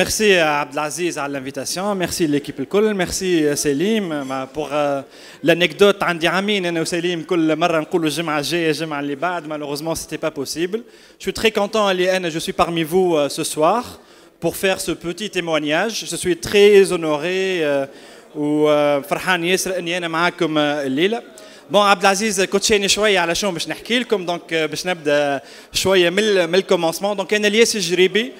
Merci à Abdelaziz à l'invitation, merci l'équipe الكل, merci سليم pour l'anecdote. عندي عامين انا وسليم كل مره نقولوا الجمعه الجايه الجمعه اللي بعد, malheureusement c'était pas possible. Je suis très content je suis parmi vous ce soir pour faire ce petit témoignage. Je suis très honoré وفرحان ياسر اني انا معاكم الليله. بون عبدالعزيز كوتشيني شويه على شنو باش نحكي لكم, دونك باش نبدا شويه من الكومونسمون. دونك انا الياس الجريبي,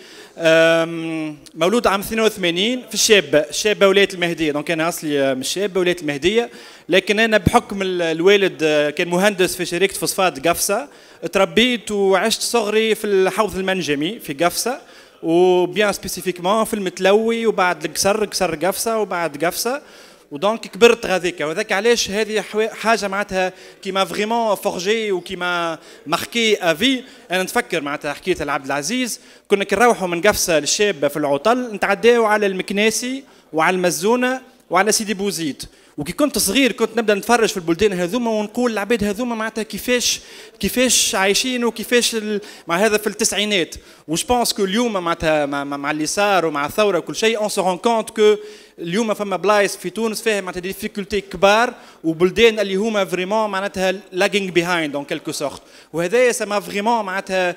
مولود عام 82 في الشابه, الشابه ولايه المهديه. دونك انا اصلي من الشابه ولايه المهديه, لكن انا بحكم الوالد كان مهندس في شركه فوسفات قفصه, تربيت وعشت صغري في الحوض المنجمي في قفصه, وبيان سبيسيفيكمون في المتلوي وبعد القصر, قصر قفصه وبعد قفصه, ودونك كبرت غذيك. وذاك علاش هذه حاجه معناتها كيما فريمون فورجي وكيما ماركي افي. انا نتفكر معناتها حكيت لعبد العزيز, كنا كي نروحوا من قفصه للشابه في العطل نتعداو على المكناسي وعلى المزونه وعلى سيدي بوزيد. وكي كنت صغير كنت نبدا نتفرج في البلدان هذوما ونقول العباد هذوما معناتها كيفاش عايشين وكيفاش مع هذا في التسعينات. وش بونس كو اليوم معناتها مع اللي صار ومع الثوره وكل شيء اون سو رون كونت كو اليوم فما بلايص في تونس فيها معناتها ديفيكولتي كبار وبلدان اللي هما فريمون معناتها لاجينغ بيهايند اون كالكو سورت. وهذايا سما فريمون معناتها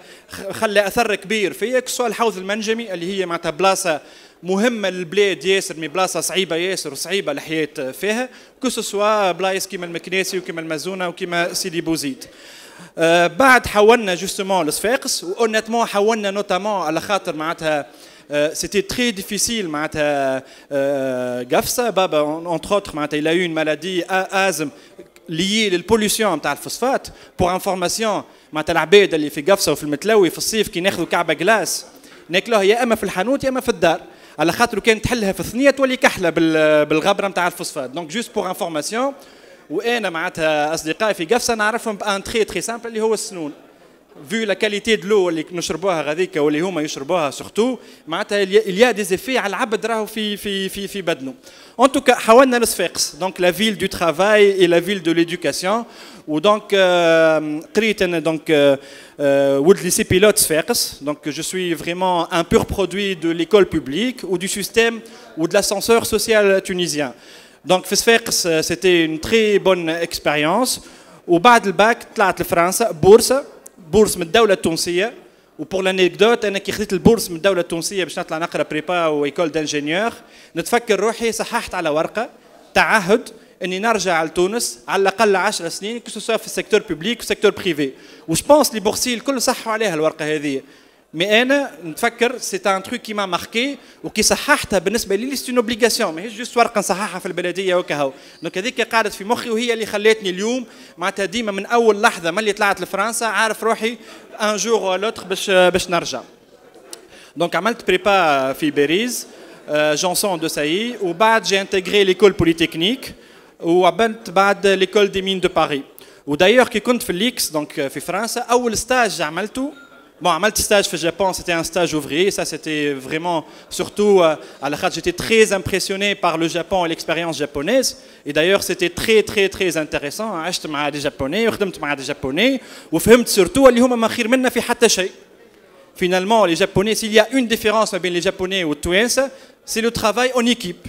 خلى اثر كبير فيا, كسوا الحوض المنجمي اللي هي معناتها بلاصه مهمه للبلاد ياسر, مي بلاصه صعيبه ياسر وصعيبه الحياه فيها, كو سوا بلايص كيما المكناسي وكيما المزونه وكيما سيدي بوزيد. بعد حولنا جوستومون لصفاقس, وأونيتمون حولنا نوتامون على خاطر معناتها c'était très difficile معناتها قفصه. بابا entre autres معناتها il a eu une maladie asthme liée للبوليسيون نتاع الفوسفات. pour information معناتها العباد اللي في قفصه وفي المتلوي في الصيف كي ناخذوا كعبه جلاس ناكلوها يا اما في الحانوت يا اما في الدار, على خاطر كان تحلها في الثنيه تولي كحله بالغبره نتاع الفوسفات. دونك جوست بور انفورماسيون. وانا معناتها اصدقائي في قفصه نعرفهم بان تري تري سامبل اللي هو السنون. vu la qualité de l'eau اللي نشربوها غذيك واللي هما يشربوها سورتو معناتها il y a des effets على العبد راهو في في في في بدنه. en tout cas حولنا لصفاقس, donc la ville du travail et la ville de l'éducation. ودونك قريت انا دونك ولد ليسي بيلوت صفاقس, donc je suis vraiment un pur produit de l'école publique ou du système ou de l'ascenseur social tunisien. donc في صفاقس c'était une très bonne expérience. وبعد الباك طلعت لفرنسا بورس من الدولة التونسية. وبور لانيكدوت أنا كي خذيت البورس من الدولة التونسية باش نطلع نقرا بريبا وإيكول دانجينيور, نتفكر روحي صححت على ورقة تعهد أني نرجع لتونس على الأقل 10 سنين كسوسوا في السيكتور بوبليك والسيكتور بريفي. وش بونس لي بورسي الكل صحوا عليها الورقة هذه, مي أنا نتفكر سيت أن تخو كي ما ماركي وكي صححتها بالنسبة لي سيت أون أوبليغاسيون, ماهيش جوست ورقة نصححها في البلدية وكهو. دونك هذيك قعدت في مخي وهي اللي خلاتني اليوم معناتها ديما من أول لحظة ملي طلعت لفرنسا عارف روحي أن جور أو لوتر باش نرجع. دونك عملت بريبا في باريس جونسون دو ساي, وبعد جي انتيغري ليكول بوليتكنيك وعملت بعد ليكول دي مين دو باري. ودايوغ كي كنت في الليكس دونك في فرنسا أول ستاج عملته, bon, عملت stage في Japon, c'était un stage ouvrier, ça c'était vraiment, surtout à la carte, j'étais très impressionné par le Japon et l'expérience japonaise. Et d'ailleurs, c'était très intéressant. عشت مع des Japonais, وخدمت مع des Japonais, وفهمت surtout اللي هما ما خير منا في حتى شيء. Finalement, les Japonais, s'il y a une différence entre les Japonais ou les Tunisiens, c'est le travail en équipe.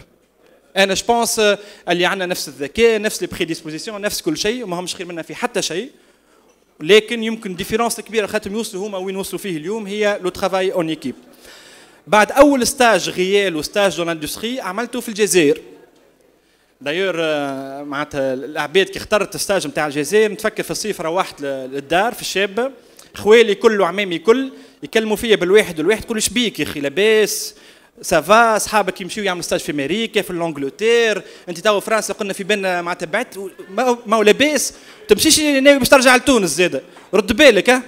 أنا je pense اللي عندنا نفس الذكاء, نفس les prédispositions, نفس كل شيء, وما همش خير منا في حتى شيء. لكن يمكن ديفيرونس كبيره خاطر يوصلوا هما وين وصلوا فيه اليوم هي لو ترافاي اون ايكيب. بعد اول ستاج غيال وستاج دون اندستري عملته في الجزائر. دايور معناتها العباد كي اخترت الستاج نتاع الجزائر نتفكر في الصيف روحت للدار في الشابه, خوالي كل وعمامي كل يكلموا فيا بالواحد والواحد كل شبيك يا اخي لاباس سافا, صحابك يمشيو يعملوا ستاج في امريكا في لونجلتير, انت تو فرنسا قلنا في بالنا معناتها بعد ما ولا باس تمشيش ناوي باش ترجع لتونس زاده رد بالك. ها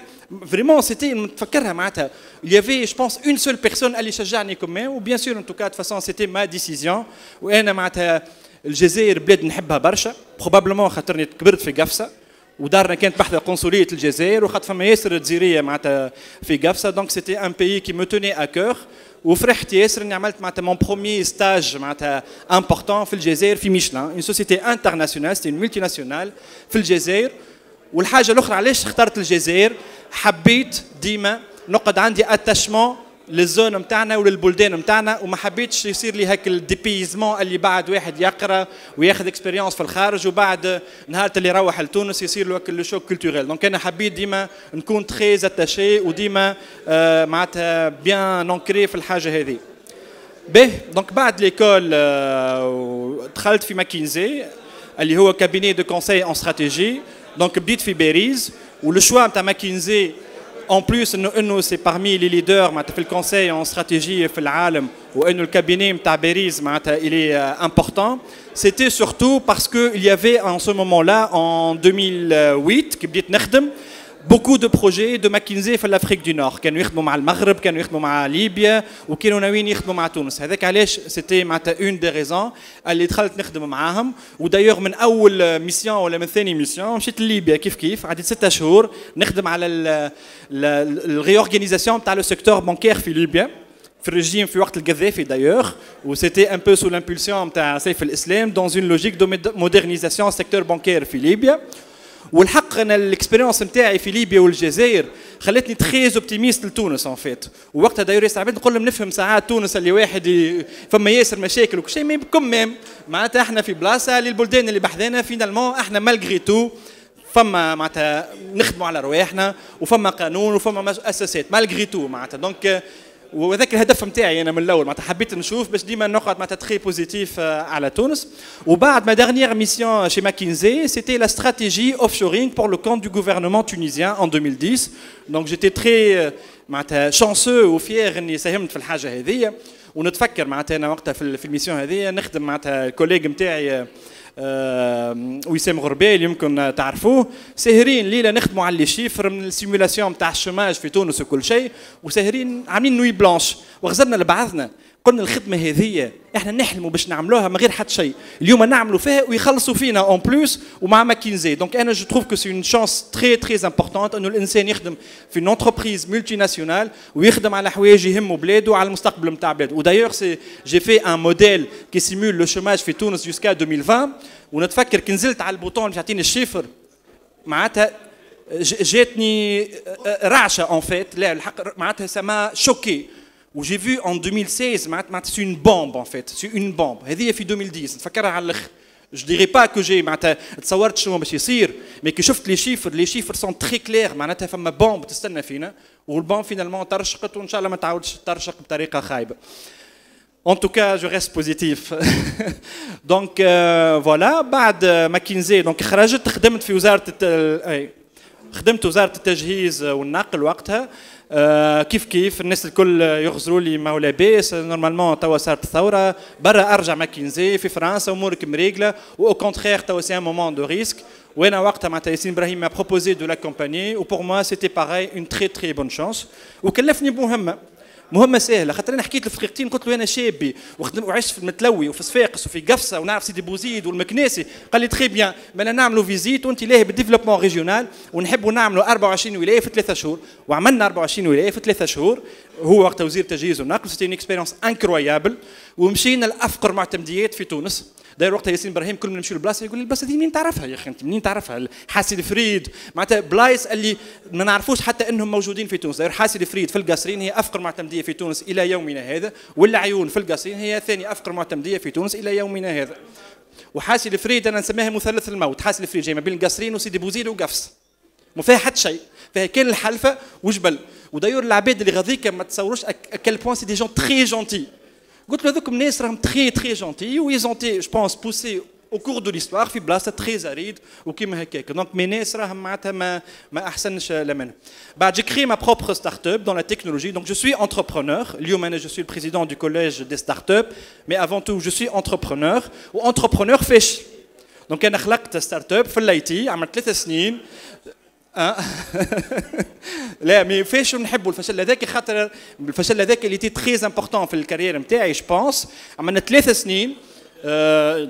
فريمون سيتي نتفكرها معناتها il y avait je pense une seule personne اللي شجعني كمان, وبيان سور ان تو كا دو فاسون سيتي ما ديسيزيون. وانا معناتها الجزائر بلاد نحبها برشا بروبابلمون خاطرني كبرت في قفصه ودارنا كانت بحذا قنصليه الجزائر وخاطر فما ياسر جزائريه معناتها في قفصه. دونك سيتي ان بيي كي مو توني ا كور, وفرحت ياسر اني عملت معناتها مون بروميي ستاج معناتها امبورتون في الجزائر في ميشلان, اون سوسيتي انترناسيونال سيتي اون ملتي ناسيونال في الجزائر. والحاجة الأخرى علاش اخترت الجزائر، حبيت ديما نقعد عندي اتاشمون للزون نتاعنا وللبلدان نتاعنا، وما حبيتش يصير لي هاك الديبيزمون اللي بعد واحد يقرا وياخذ اكسبيريونس في الخارج وبعد نهار اللي يروح لتونس يصير له لو شوك كولتوريل. دونك انا حبيت ديما نكون تري اتاشي وديما معناتها بيان انكري في الحاجه هذه. به دونك بعد ليكول دخلت في ماكينزي اللي هو كابيني دو كونساي ان استراتيجي. دونك بديت في باريس، والشوا نتاع ماكينزي en plus انه c'est parmi les leaders معناتها في الكونساي en stratégie في العالم، وانه الكابيني نتاع باريس معناتها il est important. C'était surtout parce que il y avait en ce moment-là en 2008 كي بديت نخدم beaucoup de projets de McKinsey في الافريك دي نور، كانوا يخدموا مع المغرب، كانوا يخدموا مع ليبيا، وكانوا ناويين يخدموا مع تونس. هذاك علاش سيتي معناتها اون دي ريزون اللي دخلت نخدم معاهم. ودايوغ من اول ميسيون ولا من ثاني ميسيون مشيت لليبيا كيف كيف، قعدت 6 شهور نخدم على الريورغانيزاسيون تاع لو سيكتور بانكير في ليبيا في الرجيم في وقت القذافي دايوغ، و سيتي ان بو سو لامبولسيون تاع سيف الاسلام دون اون لوجيك دو مودرنيزاسيون سيكتور بانكير في ليبيا. والحق انا الاكسبيريونس نتاعي في ليبيا والجزائر خلتني تخيز اوبتيميست لتونس اون فيت. ووقتها داير ياسر عباد نقول لهم نفهم ساعات تونس اللي واحد فما ياسر مشاكل وكل شيء، مي كوميم معناتها احنا في بلاصه للبلدان اللي بحذانا فينالمون احنا مالغري تو فما معناتها نخدموا على رواحنا، وفما قانون وفما مؤسسات مالغري تو معناتها. دونك وذاك الهدف نتاعي انا من الاول معناتها حبيت نشوف باش ديما نقعد معناتها تخي بوزيتيف على تونس. وبعد ما دارنيير ميسيون شي ماكينزي سيتي لا استراتيجي اوف شورينغ بور لو كونت دو غوفرنمون تونيزيان ان 2010. دونك جيتي تري معناتها شانسو وفيير اني ساهمت في الحاجه هذه. ونتفكر معناتها انا وقتها في الميسيون هذه نخدم معناتها الكوليغ نتاعي وسام غربال يمكن تعرفوه، ساهرين ليله نخدموا على لي شيفر من السيمولاسيون تاع الشماج في تونس وكل شيء، وساهرين عاملين نوي بلانش، وغزرنا لبعضنا قلنا الخدمه هذه احنا نحلموا باش نعملوها من غير حتى شيء، اليوم نعملوا فيها ويخلصوا فينا اون بلوس ومع ماكينزي. دونك انا جو تروف كو سي اون شانس تري تري امبورطونت انه الانسان يخدم في اون انتربريز ملتي ناسيونال ويخدم على حوايج يهموا بلاده وعلى المستقبل نتاع بلاده. ودايوغ سي جي في ان موديل كي سيمول لو شوماج في تونس جوسكا 2020. ونتفكر كي نزلت على البوطون باش يعطيني الشيفر معناتها جاتني رعشه اون فيت، لا الحق معناتها سما شوكي. Où j'ai vu en 2016, c'est une bombe en fait, c'est une bombe. هذه في 2010 نفكرها على الاخر. Je dirais pas que j'ai معناتها تصورت شنو باش يصير، mais que شفت لي شيفر، لي شيفر sont très clairs معناتها فما بومب تستنى فينا، والبومب فينالمون ترشقت وان شاء الله ما تعاودش ترشق بطريقه خايبه. En tout cas, je reste positif. Donc voilà, بعد ماكينزي دونك خرجت خدمت في وزاره خدمت وزاره التجهيز والنقل وقتها. كيف كيف الناس الكل يغزروا لي ما هو لاباس نورمالمون توا صارت الثوره برا، ارجع ماكينزي في فرنسا امورك مريقله، و او كونترير توا سي ان مومون دو ريسك. وانا وقتها مع ياسين ابراهيم ما بروبوزي دو لاكومباني و بور موا سيتي باغاي اون تري تري بون شانس. وكلفني مهمه سهله، خاطر انا حكيت في دقيقتين قلت له انا شابي وعشت في المتلوي وفي صفاقس وفي قفصه ونعرف سيدي بوزيد والمكناسي. قال لي تخي بيان، مالا نعملوا فيزيت وانت لاهي بالديفلوبمون ريجيونال ونحبوا نعملوا 24 ولايه في 3 شهور. وعملنا 24 ولايه في 3 شهور، هو وقت وزير التجهيز والنقل. سيتي اون اكسبيريونس انكرويابل، ومشينا لافقر معتمديات في تونس. داير وقتها ياسين ابراهيم كل ما نمشيو لبلاصه يقول لي البلاصه دي منين تعرفها يا اخي انت، منين تعرفها؟ حاسي الفريد معناتها بلايص اللي ما نعرفوش حتى انهم موجودين في تونس. داير حاسي الفريد في القصرين هي افقر معتمديه في تونس الى يومنا هذا، والعيون في القصرين هي ثاني افقر معتمديه في تونس الى يومنا هذا. وحاسي الفريد انا نسميها مثلث الموت، حاسي الفريد جاي ما بين القصرين وسيدي بوزيد وقفص، ما فيها حتى شيء، فيها كان الحلفه وجبل. وداير العباد اللي غاديك ما تصوروش اكل بوان سي دي جون تري جونتي. قلت له هذوك الناس راهم تخي تخي جونتي و ils ont été je pense poussés au cours de l'histoire في بلاصه تري اريد وكيما هكاك. دونك مي ناس راهم معناتها ما احسنش لمن. بعد جي كري ما بروبر ستارت اب دون لا تكنولوجي، دونك جو سوي انتربرونور. اليوم انا جو سوي البريزيدون دو كوليج دي ستارت اب، مي افون تو جو سوي انتربرونور. و انتربرونور فاش؟ دونك انا خلقت ستارت اب في الاي تي، عملت 3 سنين. لا مي فاش نحبوا الفشل هذاك، خاطر الفشل هذاك اللي تي تري امبورطون في الكارير نتاعي جو بونس. عملنا 3 سنين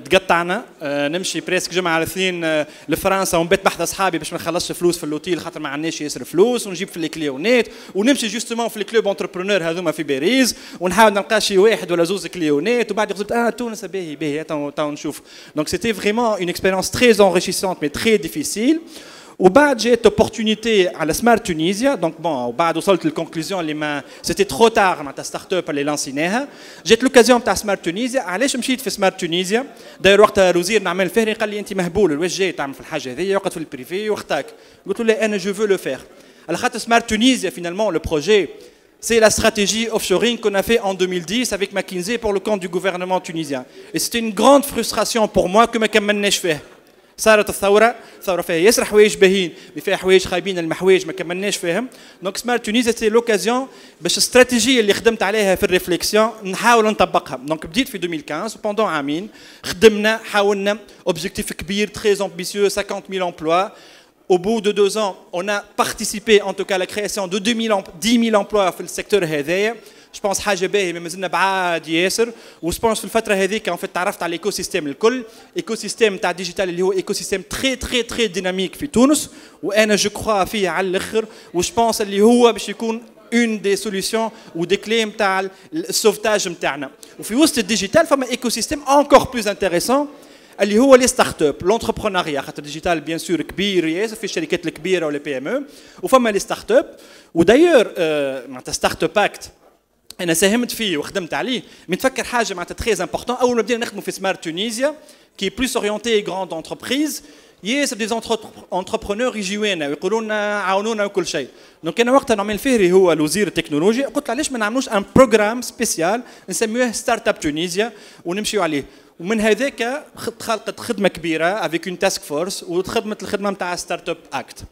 تقطعنا، نمشي بريسك جمعه على الاثنين لفرنسا ونبات بحث اصحابي باش ما نخلصش فلوس في اللوتيل خاطر ما عندناش ياسر فلوس، ونجيب في الكليونات ونمشي جوستومون في الكلوب انتربرونور هذوما في باريس ونحاول نلقى شي واحد ولا زوز كليونات. وبعد قلت تونس باهي باهي تو نشوف. دونك سيتي فريمون اون اكسبيريونس تري انريشيسونت مي تري ديفيسيل. وبعد جات opportunité على Smart Tunisia, donc bon, وبعد وصلت للconclusion اللي ما c'était trop tard مع ستارت اب اللي لانسيناها. جات لوكازيون تاع Smart Tunisia. علاش مشيت في Smart Tunisia؟ داير وقتها الوزير نعمل الفهري قال لي انت مهبول، واش جاي تعمل في الحاجه هذه وقت في البريفي وقتك؟ قلت له لا انا جو فو لو فير. على خاطر Smart Tunisia finalement le projet c'est la stratégie offshoring qu'on a fait en 2010 avec McKinsey pour le compte du gouvernement tunisien. Et c'était une grande frustration pour moi que ma kamannach fih. صارت الثورة فيها ياسر حوايج باهين اللي فيها حوايج خايبين المحوايج ما كملناش فيهم. دونك سمارت تونيزيا سي لوكازيون باش الاستراتيجية اللي خدمت عليها في الريفليكسيون نحاول نطبقها. دونك بديت في 2015 بوندون عامين خدمنا حاولنا اوبجيكتيف كبير تري امبيسيو 50000 امبلوا. Au bout de 2 ans, on a participé en tout cas à la création de 10 000 emplois dans le secteur هذايا. Je pense حاجة mais مازلنا بعاد ياسر. و je pense في الفترة هذيك en fait تعرفت على l'écosystème الكل. Écosystème تاع ديجيتال اللي هو écosystème très dynamique في تونس. وأنا je crois فيه على الآخر. و je pense اللي هو باش يكون une des solutions ou des clés تاع السوفتاج نتاعنا. وفي وسط الديجيتال فما écosystème encore plus intéressant. اللي هو لي ستارت اب لونتربرونيا خاطر ديجيتال بيان سور كبير ياسر في الشركات الكبيره ولا بي ام او وفما لي ستارت اب ودايور معناتها ستارت اب اكت انا ساهمت فيه وخدمت عليه. نتفكر حاجه معناتها تري امبورطون اول ما بدينا نخدموا في سمارت تونيزيا كي بلوس اورينتي غراند انتربريز ياسر دي انتربرونور يجيو لنا ويقولوا لنا عاونونا وكل شيء. دونك انا وقتها نعمل فهري هو الوزير التكنولوجي قلت له علاش ما نعملوش ان بروغرام سبيسيال نسميوه ستارت اب تونيزيا ونمشيو عليه. ومن هذاك خلقت خدمه كبيره avec une task force وخدمت الخدمه نتاع ستارت اب اكت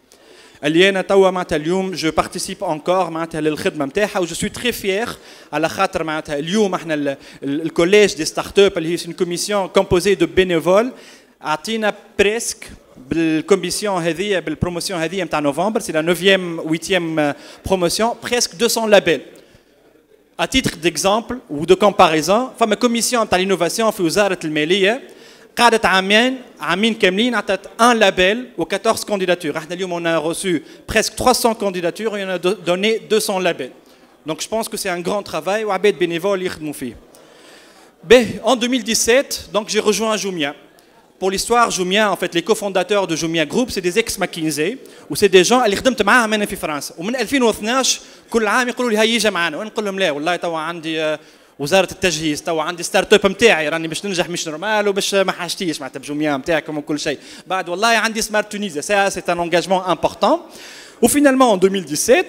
اللي انا توا معناتها اليوم جو بارتيسيب انكور معناتها للخدمه نتاعها و جو سوي تري فيير على خاطر معناتها اليوم احنا الكوليج دي ستارت اب اللي هي سون كوميسيون كومبوزي دو بينيفول عطينا بريسك بالكوميسيون هذه بالبروموسيون هذه نتاع نوفمبر سي لا 9e 8e بروموسيون بريسك 200 لابيل. À titre d'exemple ou de comparaison, la commission de l'innovation في وزارة المالية قعدت عامين كاملين عطت un label aux 14 candidatures. On a reçu presque 300 candidatures et on a donné 200 labels. Donc je pense que c'est un grand travail où les bénévoles ont fait. En 2017, j'ai rejoint Jumia. Pour l'histoire, Jumia, en fait, les cofondateurs de Jumia Group, c'est des ex-McKinsey, ou c'est des gens qui ont travaillé avec moi en France. Et en 2012, tous les ans, ils me disent qu'ils viennent avec nous. Et je leur dis, non, j'ai وزارة التجهيز توا عندي ستارت اب نتاعي راني باش ننجح مش نورمال وباش ما حاجتيش معناتها بجميع نتاعكم وكل شيء. بعد والله عندي سمارت تونيزيا سا سي ان انجاجمون امبورطون. وفينالمون 2017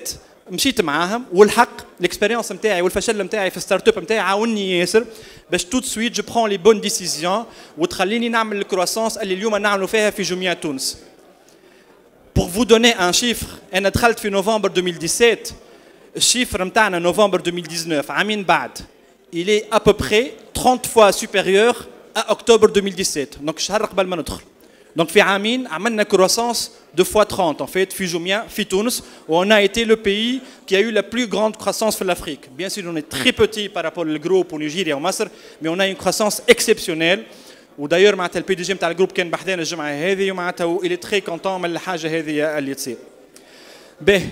مشيت معاهم والحق الاكسبيريونس نتاعي والفشل نتاعي في الستارت اب نتاعي عاوني ياسر باش توت سويت جو برون لي بون ديسيزيون وتخليني نعمل الكروسونس اللي اليوم نعملوا فيها في جميع تونس. بور فو دوني ان شيفر انا دخلت في نوفمبر 2017 الشيفر نتاعنا نوفمبر 2019 عامين بعد il est à peu près 30 fois supérieur à octobre 2017. Donc, je harraq bal ma ndkhol. Donc, fi amin, amanna croissance de x30 en fait, fi Jumia, fi Tunis, où on a été le pays qui a eu la plus grande croissance de l'Afrique. Bien sûr, on est très petit par rapport au groupe au Niger et au Masr, mais on a une croissance exceptionnelle. Ou d'ailleurs, معناتها الPDG نتاع الجروب كان بحدنا الجمعة هذه ومعناتها il est très content من الحاجة هذه اللي تصير. به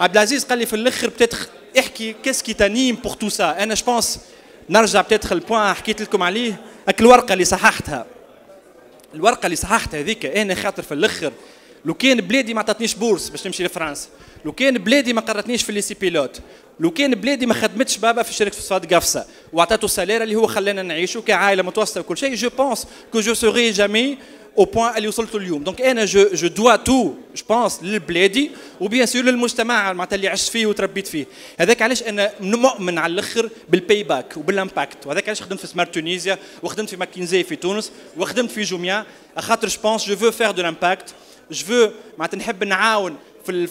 Abdelaziz قال لي في الاخر peut-être احكي qu'est-ce qui t'anime pour tout ça. انا je pense نرجع بتدخل البوان حكيت لكم عليه هاك الورقه اللي صححتها. الورقه اللي صححتها هذيك انا خاطر في الاخر لو كان بلادي ما عطاتنيش بورس باش نمشي لفرنسا، لو كان بلادي ما قرتنيش في لي سي بيلوت، لو كان بلادي ما خدمتش بابا في شركه فصاد قفصه وعطاته السالير اللي هو خلانا نعيشوا كعائله متوسطه وكل شيء جو بونس كو جو سوري جامي au point اللي وصلت اليوم. دونك انا جو دوا تو جو بونس لبلادي وبيان سور للمجتمع معناتها اللي عشت فيه وتربيت فيه. هذاك علاش انا مؤمن على الاخر بالباي باك وبالامباكت وهذاك علاش خدمت في سمارت تونيزيا وخدمت في ماكينزي في تونس وخدمت في جوميا خاطر جو بونس جو فو فير دو لامباكت جو فو معناتها نحب نعاون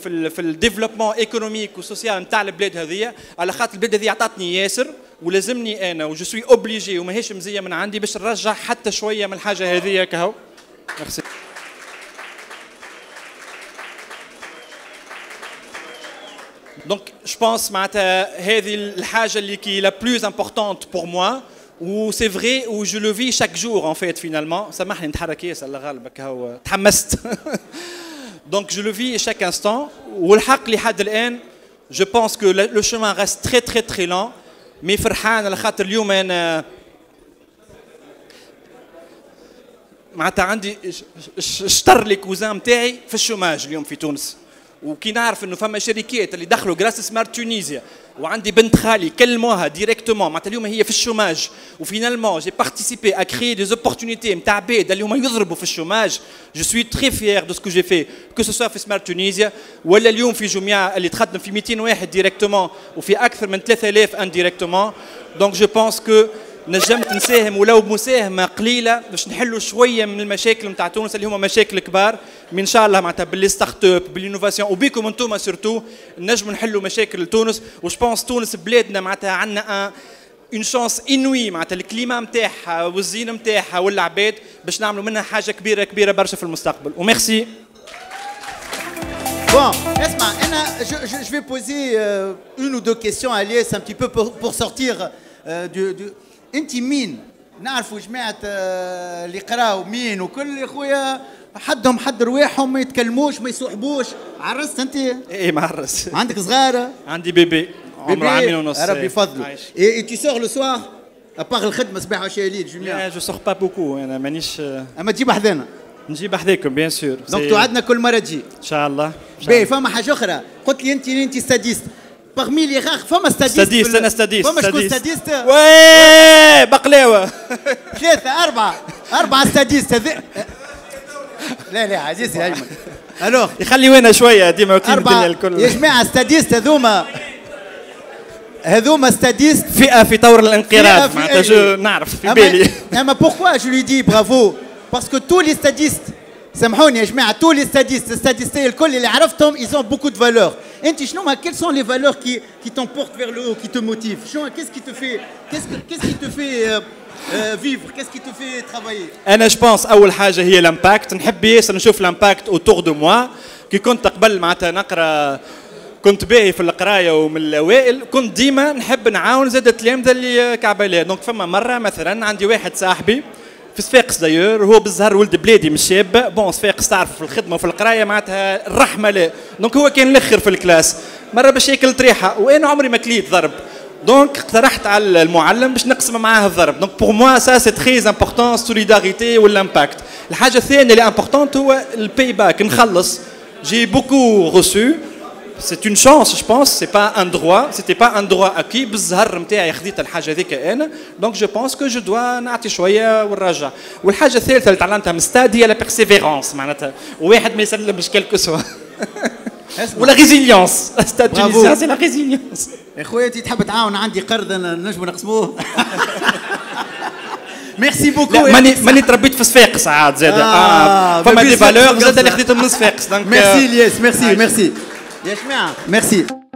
في الديفلوبمون ايكونوميك وسوسيال نتاع البلاد هذيا على خاطر البلاد هذه عطاتني ياسر ولازمني انا وجو سوي اوبليجي وماهيش مزيه من عندي باش نرجع حتى شويه من الحاجه هذيا كهو. Merci. Donc, je pense que la plus importante pour moi, où c'est vrai, où je le vis chaque jour, en fait, finalement. Donc, je le vis chaque instant. Je pense que le chemin reste très lent. Mais معناتها عندي شطر لي كوزان نتاعي في الشوماج اليوم في تونس، وكي نعرف انه فما شركات اللي دخلوا جراس سمارت تونيزيا، وعندي بنت خالي كلموها ديريكتومون معناتها اليوم هي في الشوماج، وفينالمون جي بارتيسيبي ا كريي دي زوبورتونيتي نتاع عباد اللي هما يضربوا في الشوماج. جو سوي تري فيير دو سكو جي في كو سوسوا في سمارت تونيزيا ولا اليوم في جوميا اللي تخدم في 200 واحد ديريكتومون وفي اكثر من 3000 انديريكتومون. دونك جو بونس كو نجمت نساهم ولو بمساهمه قليله باش نحلوا شويه من المشاكل نتاع تونس اللي هما مشاكل كبار، من ان شاء الله معناتها باللي ستارت اب بالانوفاسيون وبيكم انتم سورتو نجموا نحلوا مشاكل تونس. وش بونس تونس بلادنا معناتها عندنا اون شانس انوي معناتها الكليما نتاعها والزين نتاعها والعباد باش نعملوا منها حاجه كبيره كبيره برشا في المستقبل. وميرسي. Bon, Esma, je vais poser une ou deux questions à Aliès un petit peu pour sortir du. انت مين؟ نعرفوا جماعه اللي قراوا مين وكل خويا حدهم حد رواحهم ما يتكلموش ما يصحبوش. عرست انت؟ اي ما عرس. عندك صغاره؟ عندي بيبي عمره عامين ونص ربي يفضلو. اي تو سور لو سوار ابار الخدمه صباح وعشيه ليل جميع؟ لا جو سور با بوكو انا مانيش. اما تجيب حذانا؟ نجيب حذاكم بيان سور. دونك توعدنا كل مره تجي ان شاء الله. باهي فما حاجه اخرى قلت لي انت ساديست. Parmi les rares femmes stadistes. Stadistes, femmes stadistes. Ouais, Baklewa. Arba stadistes. لا لا عزيزي أجمل. Alors. يخلي وينها شوية ديما وكيل الدنيا الكل. يا جماعة stadistes هذوما stadistes. فئة في طور الانقراض معناتها جو نعرف في بالي. أما pourquoi je lui dis bravo parce que tous les stadistes. سامحوني يا جماعه tous les stadistes ستاتستي الكل اللي عرفتهم ils ont beaucoup de valeurs. انت شنو ما quelles sont les valeurs qui t'emportent vers le haut qui te motivent شنو qu'est-ce qui te fait qu'est-ce qui te fait vivre qu'est-ce qui te fait travailler. انا je pense اول حاجه هي الامباكت. نحب ياسر نشوف الامباكت autour de moi. كي كنت قبل معناتها نقرا كنت باهي في القرايه ومن الاوائل كنت ديما نحب نعاون زاد التلامذه اللي كعباليه. دونك فما مره مثلا عندي واحد صاحبي في صفاقس دايور هو بالزهر ولد بلادي مش شاب بون صفاقس تعرف في الخدمه وفي القرايه معناتها الرحمه لا. دونك هو كان الاخر في الكلاس مره باش ياكل طريحه وانا عمري ما كليت ضرب. دونك اقترحت على المعلم باش نقسم معاه الضرب. دونك بور موا سا سي تري امبورتون سوليداريتي والامباكت. الحاجه الثانيه اللي امبورتونت هو الباي باك. نخلص جي بوكو روسو سي اون شانس جو بونس سي با ان دروا سيتي با ان دروا اكي بالزهر نتاعي خديت الحاجه هذيك انا. دونك جو بونس كو جو دوا نعطي شويه ونرجع. والحاجه الثالثه اللي تعلمتها من ستاد هي لا بيرسيفيرونس معناتها واحد ما يسلمش كلكو سوا ولا ريزيليونس. ستاد تونيزيان سي لا ريزيليونس. يا خويا انت تحب تعاون عندي قرض نجموا نقسموه. ميرسي بوكو. ماني تربيت في صفاقس عاد زاد فما دي فالور زاد اللي خديتهم من صفاقس. ميرسي الياس ميرسي ميرسي. Yes, ma'am. Merci.